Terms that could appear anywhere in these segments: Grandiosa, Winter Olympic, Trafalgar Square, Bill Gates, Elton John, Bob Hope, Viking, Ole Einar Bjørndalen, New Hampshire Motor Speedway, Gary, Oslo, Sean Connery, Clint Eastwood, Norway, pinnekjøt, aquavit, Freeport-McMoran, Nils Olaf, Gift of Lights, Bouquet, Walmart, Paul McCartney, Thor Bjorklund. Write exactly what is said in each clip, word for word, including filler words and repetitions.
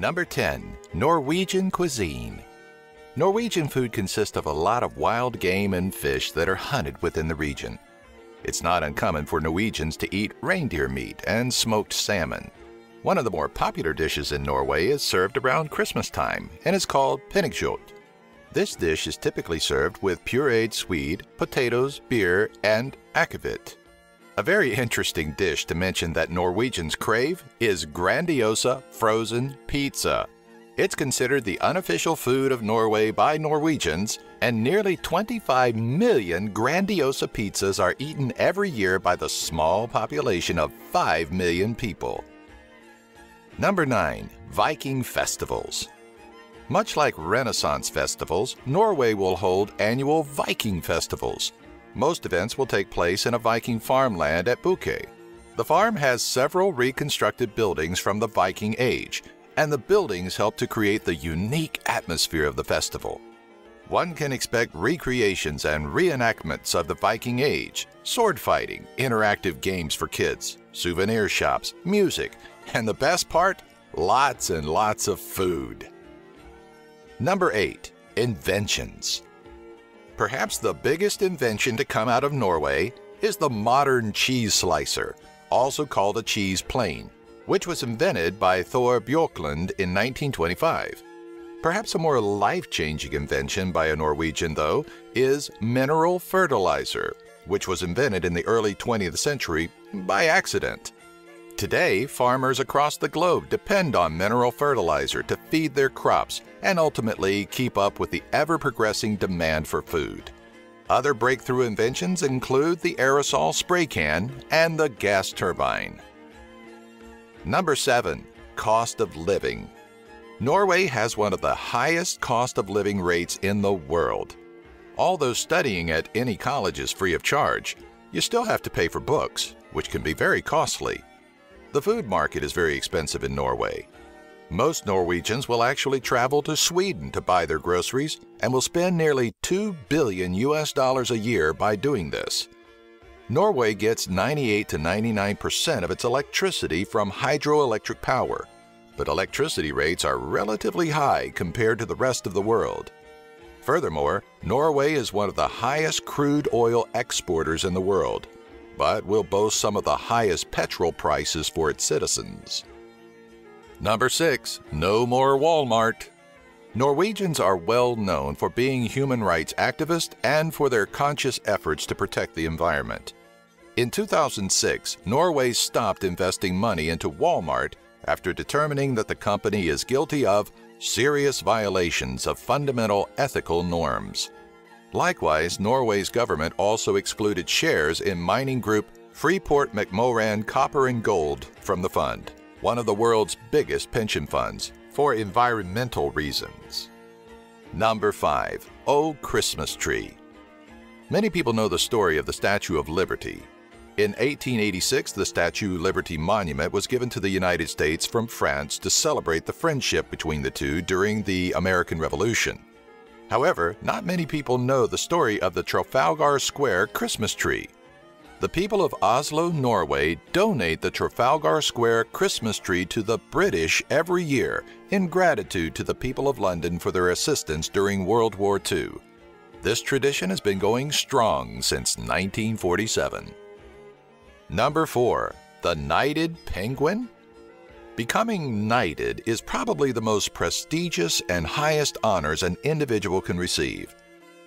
Number ten. Norwegian cuisine. Norwegian food consists of a lot of wild game and fish that are hunted within the region. It's not uncommon for Norwegians to eat reindeer meat and smoked salmon. One of the more popular dishes in Norway is served around Christmas time and is called pinnekjøt. This dish is typically served with pureed swede, potatoes, beer, and aquavit. A very interesting dish to mention that Norwegians crave is Grandiosa frozen pizza. It's considered the unofficial food of Norway by Norwegians, and nearly twenty-five million Grandiosa pizzas are eaten every year by the small population of five million people. Number nine. Viking festivals. Much like Renaissance festivals, Norway will hold annual Viking festivals. Most events will take place in a Viking farmland at Bouquet. The farm has several reconstructed buildings from the Viking age, and the buildings help to create the unique atmosphere of the festival. One can expect recreations and reenactments of the Viking age, sword fighting, interactive games for kids, souvenir shops, music, and the best part, lots and lots of food. Number eight. Inventions. Perhaps the biggest invention to come out of Norway is the modern cheese slicer, also called a cheese plane, which was invented by Thor Bjorklund in nineteen twenty-five. Perhaps a more life-changing invention by a Norwegian, though, is mineral fertilizer, which was invented in the early twentieth century by accident. Today, farmers across the globe depend on mineral fertilizer to feed their crops and ultimately keep up with the ever-progressing demand for food. Other breakthrough inventions include the aerosol spray can and the gas turbine. Number seven. Cost of living. Norway has one of the highest cost of living rates in the world. Although studying at any college is free of charge, you still have to pay for books, which can be very costly. The food market is very expensive in Norway. Most Norwegians will actually travel to Sweden to buy their groceries and will spend nearly two billion U S dollars a year by doing this. Norway gets ninety-eight to ninety-nine percent of its electricity from hydroelectric power, but electricity rates are relatively high compared to the rest of the world. Furthermore, Norway is one of the highest crude oil exporters in the world, but will boast some of the highest petrol prices for its citizens. Number six. No more Walmart. Norwegians are well known for being human rights activists and for their conscious efforts to protect the environment. In two thousand six, Norway stopped investing money into Walmart after determining that the company is guilty of serious violations of fundamental ethical norms. Likewise, Norway's government also excluded shares in mining group Freeport-McMoran Copper and Gold from the fund, one of the world's biggest pension funds, for environmental reasons. Number five. Oh Christmas Tree. Many people know the story of the Statue of Liberty. In eighteen eighty-six, the Statue of Liberty Monument was given to the United States from France to celebrate the friendship between the two during the American Revolution. However, not many people know the story of the Trafalgar Square Christmas tree. The people of Oslo, Norway, donate the Trafalgar Square Christmas tree to the British every year in gratitude to the people of London for their assistance during World War Two. This tradition has been going strong since nineteen forty-seven. Number four. The knighted penguin. Becoming knighted is probably the most prestigious and highest honors an individual can receive.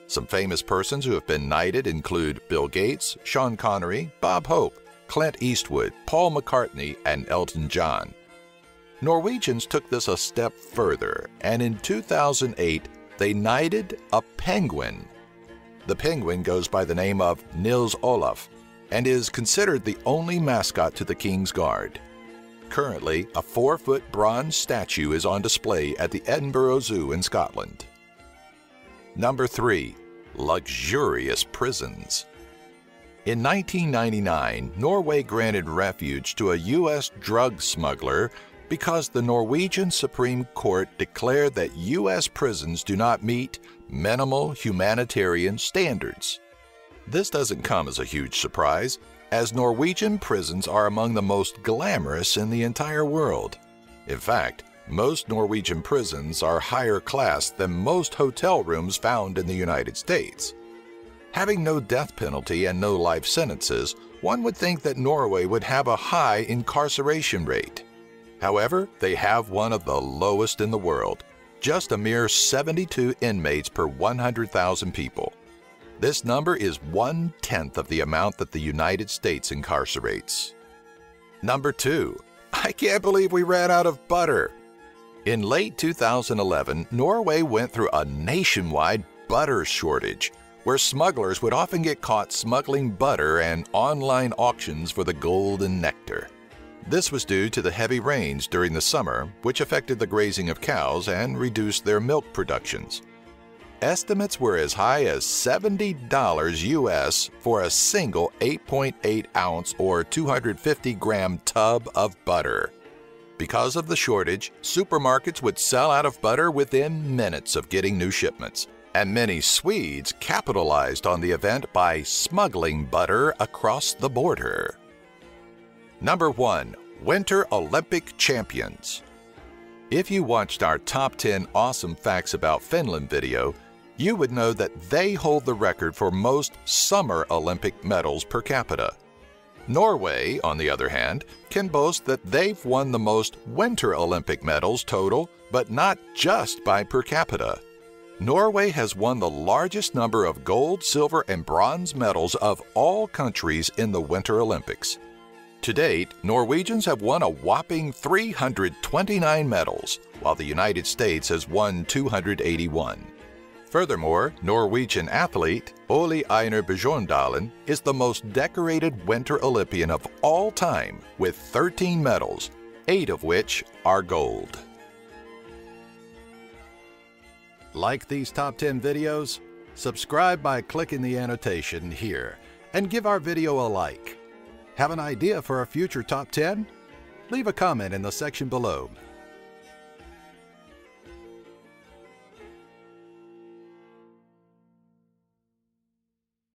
Some famous persons who have been knighted include Bill Gates, Sean Connery, Bob Hope, Clint Eastwood, Paul McCartney, and Elton John. Norwegians took this a step further, and in two thousand eight, they knighted a penguin. The penguin goes by the name of Nils Olaf and is considered the only mascot to the King's Guard. Currently, a four-foot bronze statue is on display at the Edinburgh Zoo in Scotland. Number three. Luxurious prisons. In nineteen ninety-nine, Norway granted refuge to a U S drug smuggler because the Norwegian Supreme Court declared that U S prisons do not meet minimal humanitarian standards. This doesn't come as a huge surprise, as Norwegian prisons are among the most glamorous in the entire world. In fact, Most Norwegian prisons are higher class than most hotel rooms found in the United States. Having no death penalty and no life sentences, one would think that Norway would have a high incarceration rate. However, they have one of the lowest in the world, just a mere seventy-two inmates per one hundred thousand people. This number is one-tenth of the amount that the United States incarcerates. Number two, I can't believe we ran out of butter. In late two thousand eleven, Norway went through a nationwide butter shortage, where smugglers would often get caught smuggling butter and online auctions for the golden nectar. This was due to the heavy rains during the summer, which affected the grazing of cows and reduced their milk productions. Estimates were as high as seventy dollars U S for a single eight point eight ounce or two hundred fifty gram tub of butter. Because of the shortage, supermarkets would sell out of butter within minutes of getting new shipments, and many Swedes capitalized on the event by smuggling butter across the border. Number one, Winter Olympic champions. If you watched our top ten awesome facts about Finland video, you would know that they hold the record for most summer Olympic medals per capita. Norway, on the other hand, can boast that they've won the most Winter Olympic medals total, but not just by per capita. Norway has won the largest number of gold, silver, and bronze medals of all countries in the Winter Olympics. To date, Norwegians have won a whopping three hundred twenty-nine medals, while the United States has won two hundred eighty-one. Furthermore, Norwegian athlete Ole Einar Bjørndalen is the most decorated Winter Olympian of all time with thirteen medals, eight of which are gold. Like these top ten videos? Subscribe by clicking the annotation here and give our video a like. Have an idea for a future top ten? Leave a comment in the section below.